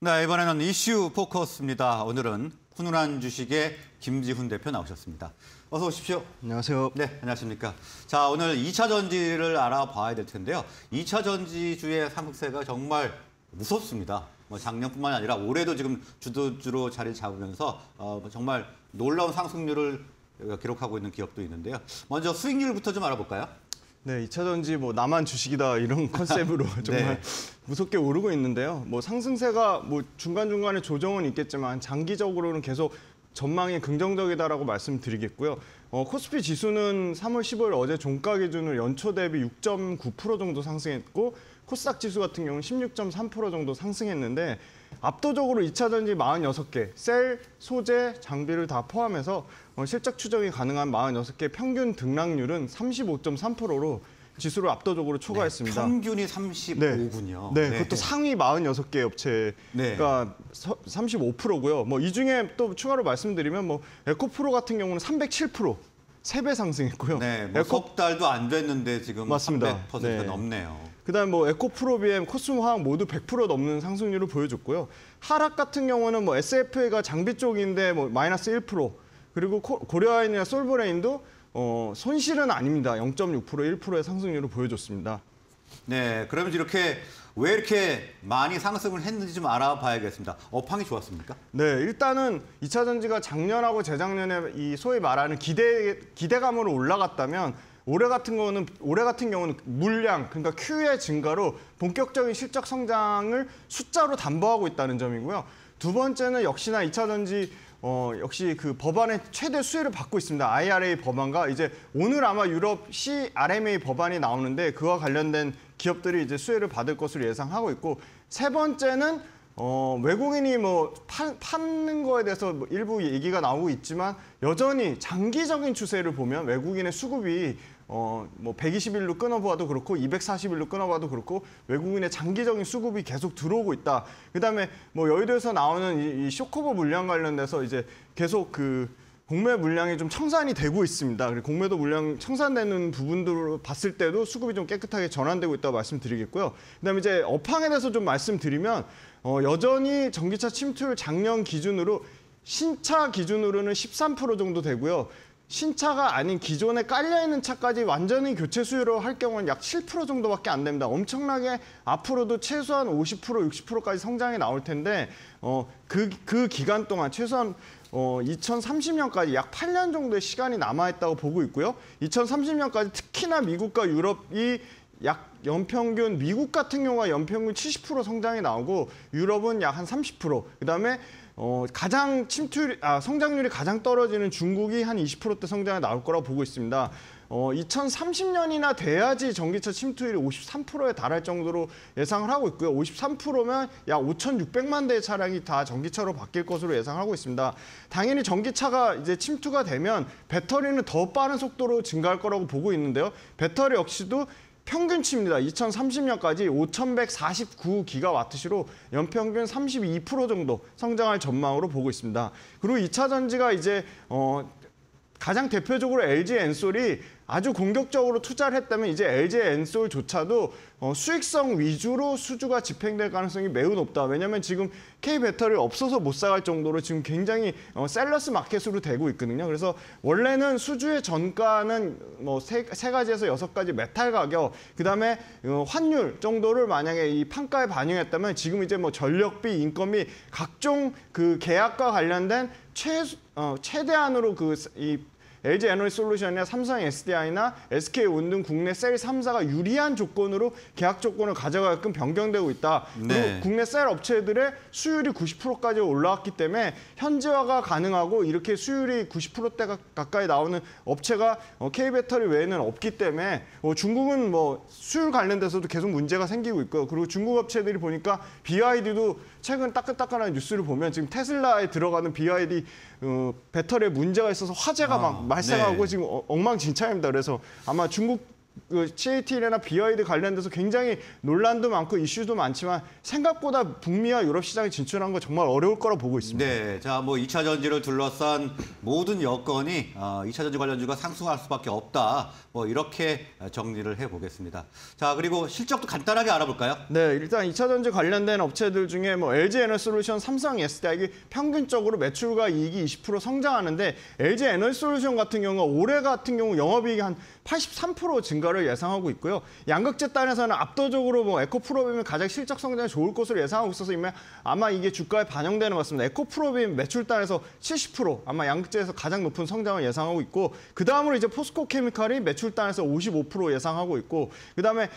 네, 이번에는 이슈 포커스입니다. 오늘은 훈훈한 주식의 김지훈 대표 나오셨습니다. 어서 오십시오. 안녕하세요. 네, 안녕하십니까. 자, 오늘 2차 전지를 알아봐야 될 텐데요. 2차 전지주의 상승세가 정말 무섭습니다. 뭐 작년뿐만 아니라 올해도 지금 주도주로 자리 잡으면서 정말 놀라운 상승률을 기록하고 있는 기업도 있는데요. 먼저 수익률부터 좀 알아볼까요? 네, 2차 전지 뭐 나만 주식이다 이런 컨셉으로 정말 네. 무섭게 오르고 있는데요. 뭐 상승세가 뭐 중간중간에 조정은 있겠지만 장기적으로는 계속 전망이 긍정적이다라고 말씀드리겠고요. 코스피 지수는 3월 15일 어제 종가 기준으로 연초 대비 6.9% 정도 상승했고 코스닥 지수 같은 경우는 16.3% 정도 상승했는데 압도적으로 2차 전지 46개, 셀, 소재, 장비를 다 포함해서 실적 추정이 가능한 46개 평균 등락률은 35.3%로 지수를 압도적으로 초과했습니다. 네, 평균이 35군요. 네, 그것도 상위 46개 업체가 네. 35%고요. 뭐 이 중에 또 추가로 말씀드리면 뭐 에코프로 같은 경우는 307%. 3배 상승했고요. 네, 뭐 석 달도 안 됐는데 지금 맞습니다. 300%가 네. 넘네요. 그다음 뭐 에코프로비엠, 코스모화학 모두 100% 넘는 상승률을 보여줬고요. 하락 같은 경우는 뭐 SFA가 장비 쪽인데 뭐 마이너스 1%, 그리고 고려아연이나 솔브레인도 손실은 아닙니다. 0.6%, 1%의 상승률을 보여줬습니다. 네, 그러면 이렇게 왜 이렇게 많이 상승을 했는지 좀 알아봐야겠습니다. 업황이 좋았습니까? 네, 일단은 2차 전지가 작년하고 재작년에 이 소위 말하는 기대감으로 올라갔다면 올해 같은 경우는 물량, 그러니까 Q의 증가로 본격적인 실적 성장을 숫자로 담보하고 있다는 점이고요. 두 번째는 역시나 2차 전지 역시 그 법안의 최대 수혜를 받고 있습니다. IRA 법안과 이제 오늘 아마 유럽 CRMA 법안이 나오는데 그와 관련된 기업들이 이제 수혜를 받을 것으로 예상하고 있고, 세 번째는 외국인이 뭐 파는 거에 대해서 뭐 일부 얘기가 나오고 있지만 여전히 장기적인 추세를 보면 외국인의 수급이 뭐 120일로 끊어봐도 그렇고 240일로 끊어봐도 그렇고 외국인의 장기적인 수급이 계속 들어오고 있다. 그다음에 뭐 여의도에서 나오는 이 쇼커버 물량 관련돼서 이제 계속 그 공매 물량이 좀 청산이 되고 있습니다. 그리고 공매도 물량 청산되는 부분들로 봤을 때도 수급이 좀 깨끗하게 전환되고 있다고 말씀드리겠고요. 그다음에 이제 업황에 대해서 좀 말씀드리면 여전히 전기차 침투율 작년 기준으로 신차 기준으로는 13% 정도 되고요. 신차가 아닌 기존에 깔려있는 차까지 완전히 교체 수요로 할 경우는 약 7% 정도밖에 안 됩니다. 엄청나게 앞으로도 최소한 50%, 60%까지 성장이 나올 텐데 그 기간 동안 최소한 2030년까지 약 8년 정도의 시간이 남아있다고 보고 있고요. 2030년까지 특히나 미국과 유럽이 약 연평균, 미국 같은 경우가 연평균 70% 성장이 나오고 유럽은 약 한 30%, 그다음에 가장 성장률이 가장 떨어지는 중국이 한 20%대 성장이 나올 거라고 보고 있습니다. 2030년이나 돼야지 전기차 침투율이 53%에 달할 정도로 예상을 하고 있고요. 53%면 약 5,600만 대의 차량이 다 전기차로 바뀔 것으로 예상하고 있습니다. 당연히 전기차가 이제 침투가 되면 배터리는 더 빠른 속도로 증가할 거라고 보고 있는데요. 배터리 역시도 평균치입니다. 2030년까지 5,149기가와트시로 연평균 32% 정도 성장할 전망으로 보고 있습니다. 그리고 2차 전지가 이제 가장 대표적으로 LG엔솔이 아주 공격적으로 투자를 했다면 이제 LG엔솔조차도 수익성 위주로 수주가 집행될 가능성이 매우 높다. 왜냐하면 지금 K배터리 없어서 못 사갈 정도로 지금 굉장히 셀러스 마켓으로 되고 있거든요. 그래서 원래는 수주의 전가는 뭐 3가지에서 6가지 메탈 가격, 그다음에 환율 정도를 만약에 이 판가에 반영했다면 지금 이제 뭐 전력비, 인건비, 각종 그 계약과 관련된 최대한으로 이 LG에너지솔루션이나 삼성SDI나 SK온 등 국내 셀 3사가 유리한 조건으로 계약 조건을 가져가게끔 변경되고 있다. 네. 그리고 국내 셀 업체들의 수율이 90%까지 올라왔기 때문에 현지화가 가능하고 이렇게 수율이 90%대가 가까이 나오는 업체가 K배터리 외에는 없기 때문에 중국은 뭐 수율 관련돼서도 계속 문제가 생기고 있고요. 그리고 중국 업체들이 보니까 BYD도 최근 따끈따끈한 뉴스를 보면 지금 테슬라에 들어가는 BYD 배터리에 문제가 있어서 화재가 막 발생하고 네. 지금 엉망진창입니다. 그래서 아마 중국 그 CATL이나 BYD 관련돼서 굉장히 논란도 많고 이슈도 많지만 생각보다 북미와 유럽 시장에 진출하는 거 정말 어려울 거라 보고 있습니다. 네, 자, 뭐 2차 전지를 둘러싼 모든 여건이 2차 전지 관련주가 상승할 수밖에 없다. 뭐 이렇게 정리를 해보겠습니다. 자, 그리고 실적도 간단하게 알아볼까요? 네, 일단 2차 전지 관련된 업체들 중에 뭐 LG에너지솔루션, 삼성SDI 평균적으로 매출과 이익이 20% 성장하는데 LG에너지솔루션 같은 경우가 올해 같은 경우 영업이익이 한 83% 증가를 예상하고 있고요. 양극재 단에서는 압도적으로 뭐 에코프로비엠이 가장 실적 성장이 좋을 것으로 예상하고 있어서 아마 이게 주가에 반영되는 것 같습니다. 에코프로비엠 매출 단에서 70% 아마 양극재에서 가장 높은 성장을 예상하고 있고 그다음으로 이제 포스코케미칼이 매출 단에서 55% 예상하고 있고 그다음에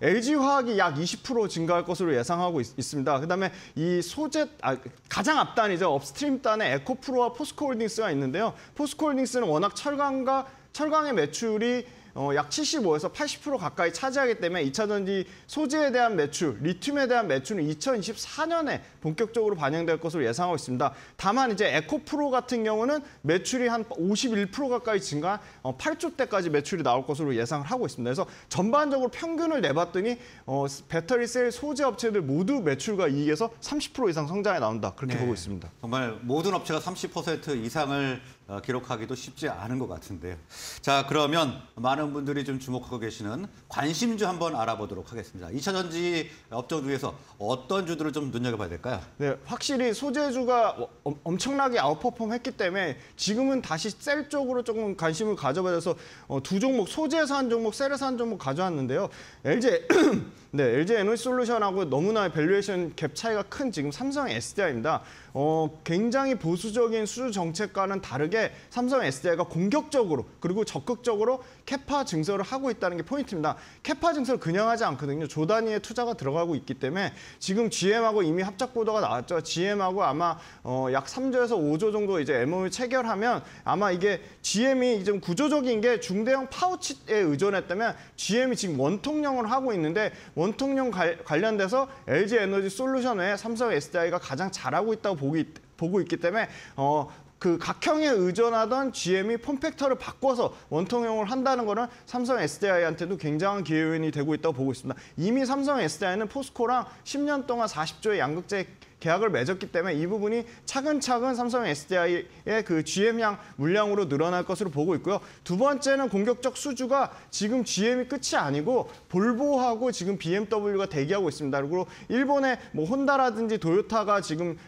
LG화학이 약 20% 증가할 것으로 예상하고 있습니다. 그다음에 이 소재 가장 앞단이죠. 업스트림 단에 에코프로와 포스코홀딩스가 있는데요. 포스코홀딩스는 워낙 철강의 매출이 약 75에서 80% 가까이 차지하기 때문에 2차 전지 소재에 대한 매출, 리튬에 대한 매출은 2024년에 본격적으로 반영될 것으로 예상하고 있습니다. 다만 이제 에코프로 같은 경우는 매출이 한 51% 가까이 증가, 8조 대까지 매출이 나올 것으로 예상을 하고 있습니다. 그래서 전반적으로 평균을 내봤더니 배터리 셀 소재 업체들 모두 매출과 이익에서 30% 이상 성장이 나온다. 그렇게 보고 있습니다. 정말 모든 업체가 30% 이상을 기록하기도 쉽지 않은 것 같은데요. 자, 그러면 많은 분들이 좀 주목하고 계시는 관심주 한번 알아보도록 하겠습니다. 2차 전지 업종 중에서 어떤 주들을 좀 눈여겨봐야 될까요? 네, 확실히 소재주가 엄청나게 아웃퍼폼했기 때문에 지금은 다시 셀 쪽으로 조금 관심을 가져봐서 두 종목, 소재에서 한 종목, 셀에서 한 종목 가져왔는데요. LG에너지솔루션하고 너무나 밸류에이션 갭 차이가 큰 지금 삼성 SDI입니다. 굉장히 보수적인 수주 정책과는 다르게 삼성 SDI가 공격적으로 그리고 적극적으로 캐파 증설을 하고 있다는 게 포인트입니다. 캐파 증설을 그냥 하지 않거든요. 조 단위의 투자가 들어가고 있기 때문에 지금 GM하고 이미 합작 보도가 나왔죠. GM하고 아마 약 3조에서 5조 정도 이제 MOU 체결하면 아마 이게 GM이 좀 구조적인 게 중대형 파우치에 의존했다면 GM이 지금 원통형을 하고 있는데 원통형 관련돼서 LG에너지솔루션 외에 삼성 SDI가 가장 잘하고 있다고 보고 있기 때문에 그 각형에 의존하던 GM이 폼팩터를 바꿔서 원통형을 한다는 거는 삼성 SDI한테도 굉장한 기회 요인이 되고 있다고 보고 있습니다. 이미 삼성 SDI는 포스코랑 10년 동안 40조의 양극재 계약을 맺었기 때문에 이 부분이 차근차근 삼성 SDI의 그 GM향 물량으로 늘어날 것으로 보고 있고요. 두 번째는 공격적 수주가 지금 GM이 끝이 아니고 볼보하고 지금 BMW가 대기하고 있습니다. 그리고 일본의 뭐 혼다라든지 도요타가 지금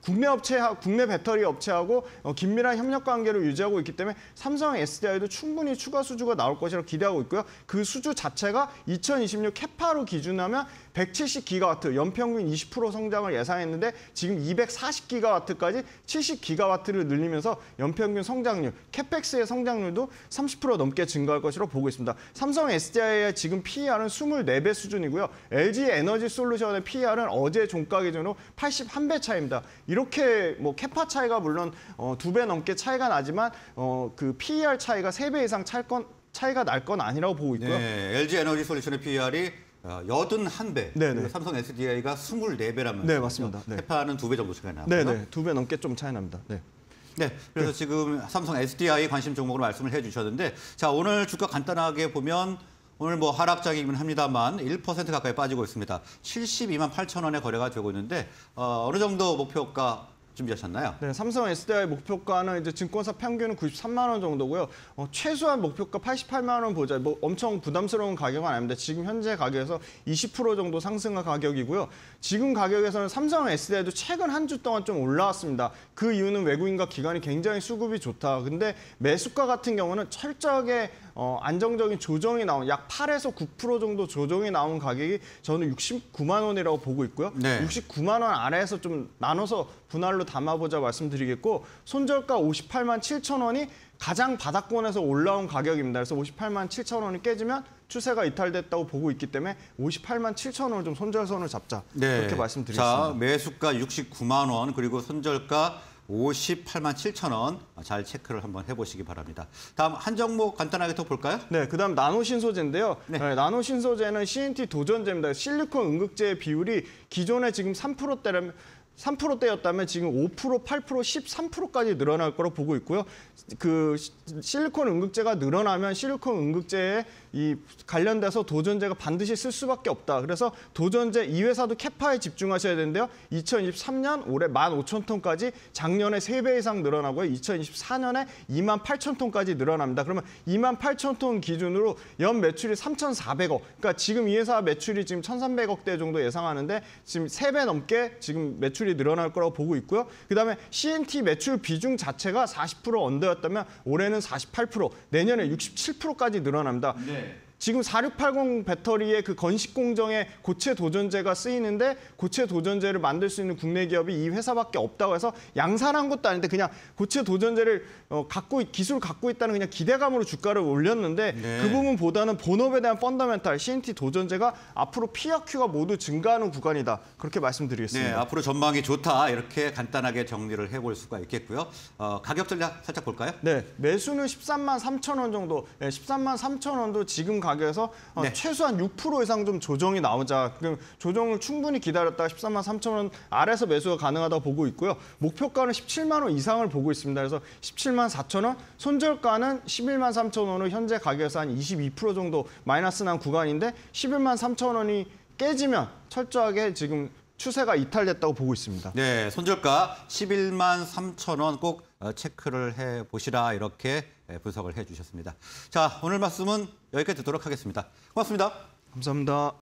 국내 배터리 업체하고 긴밀한 협력 관계를 유지하고 있기 때문에 삼성 SDI도 충분히 추가 수주가 나올 것이라고 기대하고 있고요. 그 수주 자체가 2026 캐파로 기준하면 170기가와트, 연평균 20% 성장을 예상했는데 지금 240기가와트까지 70기가와트를 늘리면서 연평균 성장률, 캐펙스의 성장률도 30% 넘게 증가할 것으로 보고 있습니다. 삼성 SDI의 지금 PER은 24배 수준이고요. LG에너지솔루션의 PER은 어제 종가 기준으로 81배 차이입니다. 이렇게 뭐 캐파 차이가 물론 2배 넘게 차이가 나지만 그 PER 차이가 3배 이상 차이가 날 건 아니라고 보고 있고요. 네, LG에너지솔루션의 PER이 81배, 네네. 삼성 SDI가 24배라면 네, 맞습니다. 캐파는 2배 정도 차이 나고요. 네, 2배 넘게 좀 차이 납니다. 네. 네, 그래서 지금 삼성 SDI 관심 종목으로 말씀을 해주셨는데 자, 오늘 주가 간단하게 보면 오늘 뭐 하락장이긴 합니다만 1% 가까이 빠지고 있습니다. 728,000원에 거래가 되고 있는데 어느 정도 목표가 준비하셨나요? 네, 삼성 SDI 목표가는 이제 증권사 평균은 93만 원 정도고요. 최소한 목표가 88만 원 보자. 뭐 엄청 부담스러운 가격은 아닙니다. 지금 현재 가격에서 20% 정도 상승한 가격이고요. 지금 가격에서는 삼성 SDI도 최근 한 주 동안 좀 올라왔습니다. 그 이유는 외국인과 기관이 굉장히 수급이 좋다. 근데 매수가 같은 경우는 철저하게 안정적인 조정이 나온 약 8에서 9% 정도 조정이 나온 가격이 저는 69만 원이라고 보고 있고요. 네. 69만 원 아래에서 좀 나눠서 분할로 담아보자 말씀드리겠고 손절가 587,000원이 가장 바닥권에서 올라온 가격입니다. 그래서 587,000원이 깨지면 추세가 이탈됐다고 보고 있기 때문에 587,000원을 좀 손절선을 잡자. 네. 그렇게 말씀드리겠습니다. 자, 매수가 69만 원 그리고 손절가 587,000원 잘 체크를 한번 해보시기 바랍니다. 다음 한 종목 간단하게 더 볼까요? 네, 그다음 나노신소재인데요. 네. 나노신소재는 CNT 도전제입니다. 실리콘 응극제의 비율이 기존에 지금 3%대라면 3%대였다면 지금 5%, 8%, 13%까지 늘어날 거로 보고 있고요. 그 실리콘 응급제가 늘어나면 실리콘 응급제에 이 관련돼서 도전제가 반드시 쓸 수밖에 없다. 그래서 도전제 이 회사도 캐파에 집중하셔야 되는데요. 2023년 올해 15,000톤까지 작년에 3배 이상 늘어나고요. 2024년에 28,000톤까지 늘어납니다. 그러면 28,000톤 기준으로 연 매출이 3,400억. 그러니까 지금 이 회사 매출이 지금 1,300억대 정도 예상하는데 지금 3배 넘게 지금 매출이 늘어날 거라고 보고 있고요. 그다음에 CNT 매출 비중 자체가 40% 언더였다면 올해는 48%, 내년에 67%까지 늘어납니다. 네. 지금 4680 배터리의 그 건식 공정에 고체 도전제가 쓰이는데 고체 도전제를 만들 수 있는 국내 기업이 이 회사밖에 없다고 해서 양산한 것도 아닌데 그냥 고체 도전제를 기술 갖고 있다는 그냥 기대감으로 주가를 올렸는데 네. 그 부분보다는 본업에 대한 펀더멘탈 CNT 도전제가 앞으로 PRQ가 모두 증가하는 구간이다. 그렇게 말씀드리겠습니다. 네, 앞으로 전망이 좋다. 이렇게 간단하게 정리를 해볼 수가 있겠고요. 가격 전략 살짝 볼까요? 네, 매수는 133,000원 정도. 네, 133,000원도 지금 가격에서 네. 최소한 6% 이상 좀 조정이 나오자. 그럼 조정을 충분히 기다렸다가 133,000원 아래에서 매수가 가능하다고 보고 있고요. 목표가는 170,000원 이상을 보고 있습니다. 그래서 174,000원, 손절가는 113,000원으로 현재 가격에서 한 22% 정도 마이너스 난 구간인데 113,000원이 깨지면 철저하게 지금 추세가 이탈됐다고 보고 있습니다. 네, 손절가 113,000원 꼭 체크를 해보시라 이렇게 분석을 해주셨습니다. 자, 오늘 말씀은 여기까지 듣도록 하겠습니다. 고맙습니다. 감사합니다.